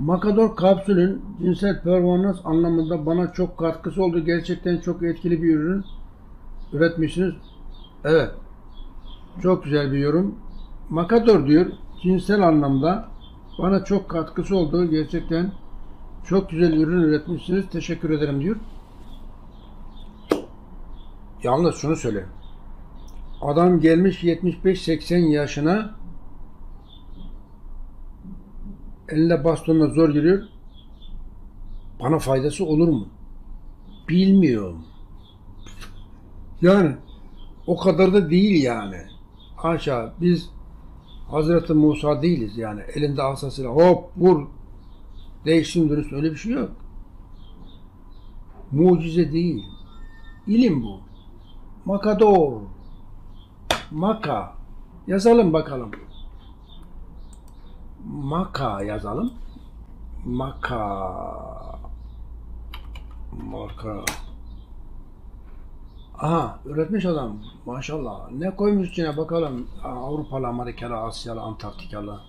Makador kapsülün cinsel performans anlamında bana çok katkısı oldu. Gerçekten çok etkili bir ürün üretmişsiniz. Evet. Çok güzel bir yorum. Makador diyor, cinsel anlamda bana çok katkısı oldu. Gerçekten çok güzel ürün üretmişsiniz. Teşekkür ederim diyor. Yalnız şunu söyle. Adam gelmiş 75-80 yaşına, eline bastonla zor giriyor. Bana faydası olur mu? Bilmiyorum. Yani o kadar da değil yani. Haşa, biz Hazreti Musa değiliz yani. Elinde asasıyla hop vur, değişsin dönüşsün, öyle bir şey yok. Mucize değil. İlim bu. Makador. Maka. Yazalım bakalım. Maka yazalım. Maka. Maka. Aha, üretmiş adam. Maşallah. Ne koymuş içine bakalım. Avrupalı, Amerikalı, Asyalı, Antarktikalı.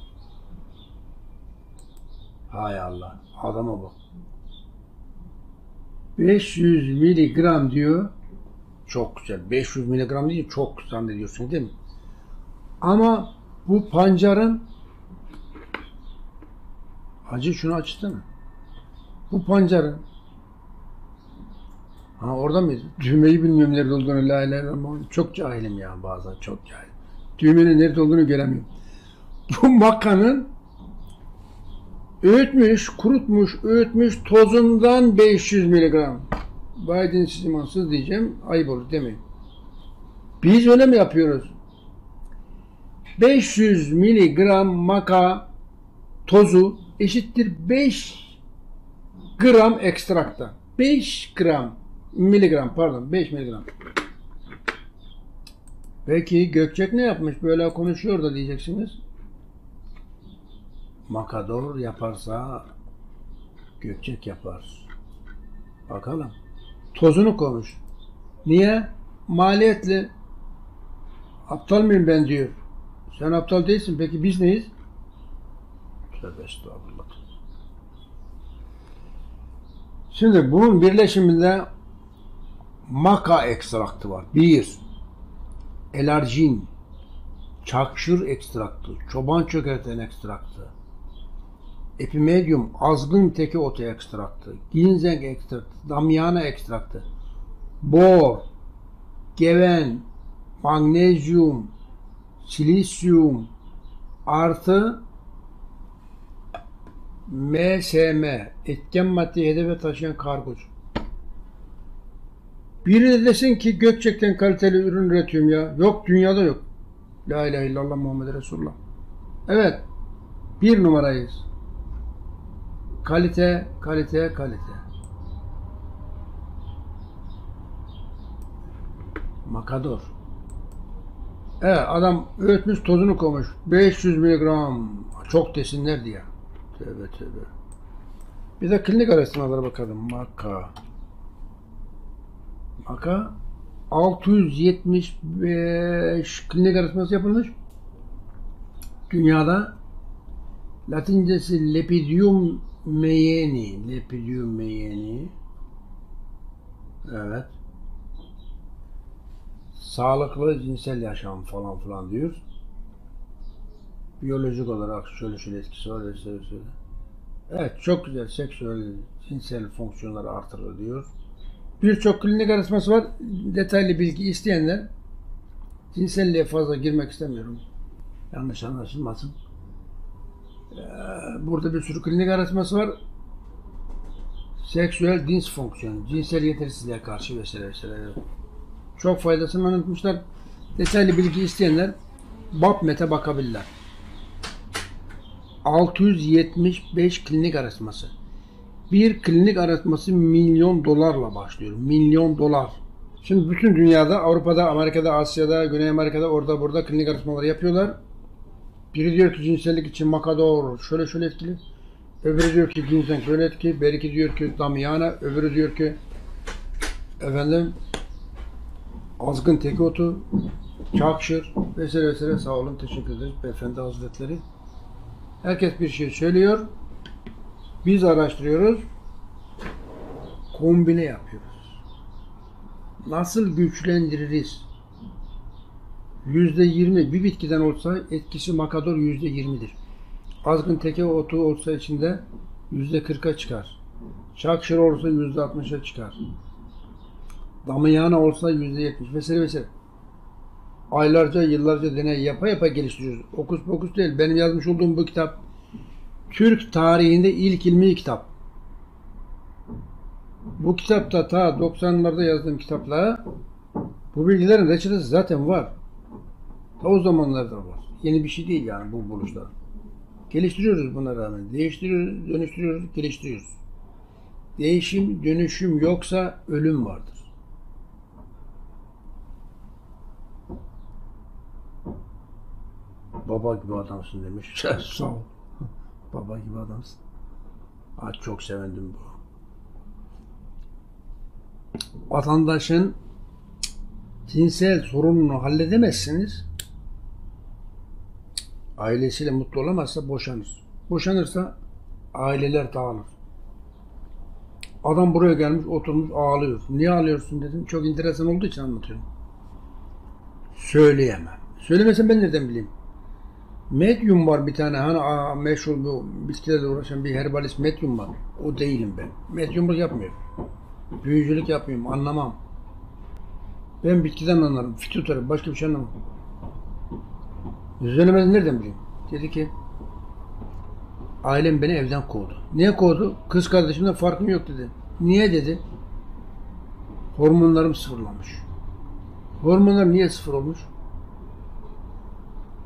Hay Allah. Adama bak. 500 miligram diyor. Çok güzel. 500 miligram değil, çok zannediyorsun değil mi? Ama bu pancarın acı, şunu açtın. Bu pancarın, ha orada mıyız? Düğmeyi bilmiyorum nerede olduğunu. La ilahe illallah. Çok cahilim ya bazen, çok cahilim. Düğmenin nerede olduğunu göremiyorum. Bu makanın öğütmüş, kurutmuş, öğütmüş tozundan 500 miligram. Vay dinsiz, imansız diyeceğim. Ayıp olur demeyin. Biz öyle mi yapıyoruz? 500 miligram maka tozu eşittir 5 gram ekstrakta. 5 gram. Miligram pardon. 5 miligram. Peki Gökçek ne yapmış? Böyle konuşuyor da diyeceksiniz. Makador yaparsa Gökçek yapar. Bakalım. Tozunu koymuş. Niye? Maliyetli. Aptal mıyım ben diyor. Sen aptal değilsin. Peki biz neyiz? Tövbe estağfurullah. Şimdi bunun birleşiminde maka ekstraktı var. Bir. Elarjin. Çakşur ekstraktı. Çoban çökerten ekstraktı. Epimedium, azgın teki otu ekstraktı, ginzeng ekstraktı, damyana ekstraktı, bor, geven, magnezyum, silisyum artı MSM, etken maddeyi hedefe taşıyan kargoç. Biri de desin ki Gökçek'ten kaliteli ürün üretiyorum ya. Yok, dünyada yok. La ilahe illallah Muhammed Resulullah. Evet, bir numarayız. Kalite, kalite, kalite. Makador. Evet, adam öğütmüş, tozunu koymuş. 500 miligram. Çok desinler diye. Tövbe tövbe. Bir de klinik araştırmalara bakalım. Maka. Maka. 675 klinik araştırması yapılmış. Dünyada. Latincesi Lepidium meyenii. Lepidium meyenii. Evet. Sağlıklı cinsel yaşam falan filan diyor. Biyolojik olarak şöyle şöyle etkisi var. Evet, çok güzel. Seksüel, cinsel fonksiyonları artırır diyor. Birçok klinik araştırması var. Detaylı bilgi isteyenler, cinselliğe fazla girmek istemiyorum. Yanlış anlaşılmasın. Burada bir sürü klinik araştırması var. Seksüel cins fonksiyonu, cinsel yetersizliğe karşı vesaire vesaire. Çok faydasını anlatmışlar. Detaylı bilgi isteyenler BAPMET'e bakabilirler. 675 klinik araştırması. Bir klinik araştırması $1.000.000'la başlıyor. $1.000.000. Şimdi bütün dünyada, Avrupa'da, Amerika'da, Asya'da, Güney Amerika'da, orada burada klinik araştırmaları yapıyorlar. Biri diyor ki cinsellik için makador şöyle şöyle etkili. Öbürü diyor ki ginseng şöyle etkili. Belki diyor ki damyana. Öbürü diyor ki efendim azgın teki otu, çakşır vesaire vesaire. Sağ olun, teşekkür ederiz beyefendi hazretleri. Herkes bir şey söylüyor. Biz araştırıyoruz, kombine yapıyoruz. Nasıl güçlendiririz? %20 bir bitkiden olsa etkisi makador %20'dir. Azgın teke otu olsa içinde %40'a çıkar. Şakşır olsa %60'a çıkar. Damıyana olsa %70 vesaire vesaire. Aylarca, yıllarca deney yapa yapa geliştiriyoruz. Okus pokus değil. Benim yazmış olduğum bu kitap Türk tarihinde ilk ilmi kitap. Bu kitapta ta 90'larda yazdığım kitapla bu bilgilerin reçetesi zaten var. Ta o zamanlarda var. Yeni bir şey değil yani bu buluşlar. Geliştiriyoruz buna rağmen. Değiştiriyoruz, dönüştürüyoruz, geliştiriyoruz. Değişim, dönüşüm yoksa ölüm vardır. Baba gibi adamsın demiş. Sağ ol. Baba gibi adamsın. Ah, çok sevindim bu. Vatandaşın cinsel sorununu halledemezsiniz. Ailesiyle mutlu olamazsa boşanır. Boşanırsa aileler dağılır. Adam buraya gelmiş, oturmuş, ağlıyor. Niye ağlıyorsun dedim. Çok enteresan olduğu için anlatıyorum. Söyleyemem. Söylemesem ben nereden bileyim? Medyum var bir tane, hani meşhur bu bitkilerle uğraşan bir herbalist medyum var. O değilim ben. Medyumluk yapmıyorum. Büyücülük yapmıyorum, anlamam. Ben bitkiden anlarım, fikir tutarım, başka bir şey anlamam. Söylemeden nereden bileyim? Dedi ki, ailem beni evden kovdu. Niye kovdu? Kız kardeşimden farkım yok dedi. Niye dedi? Hormonlarım sıfırlamış. Hormonlar niye sıfır olmuş?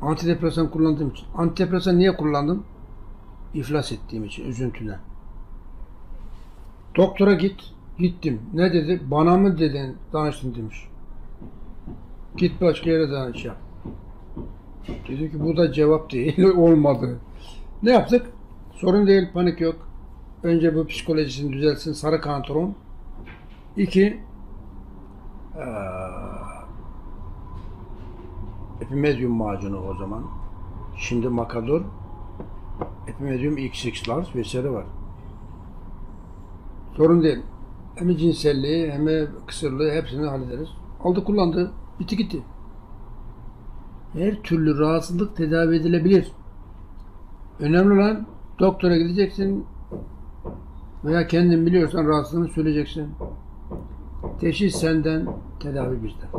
Antidepresan kullandığım için. Antidepresan niye kullandım? İflas ettiğim için, üzüntüden. Doktora gittim. Ne dedi? Bana mı dedin, danıştın demiş. Git başka yere danış yap. Dedi ki bu da cevap değil, olmadı. Ne yaptık? Sorun değil, panik yok. Önce bu psikolojisini düzelsin, sarı kantaron. 2 Epimedyum macunu o zaman. Şimdi makador. Epimedyum xx'lar vesaire var. Sorun değil. Hem cinselliği hem kısırlığı hepsini hallederiz. Aldı kullandı. Bitti gitti. Her türlü rahatsızlık tedavi edilebilir. Önemli olan doktora gideceksin veya kendin biliyorsan rahatsızlığını söyleyeceksin. Teşhis senden, tedavi bizden.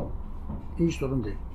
Hiç sorun değil.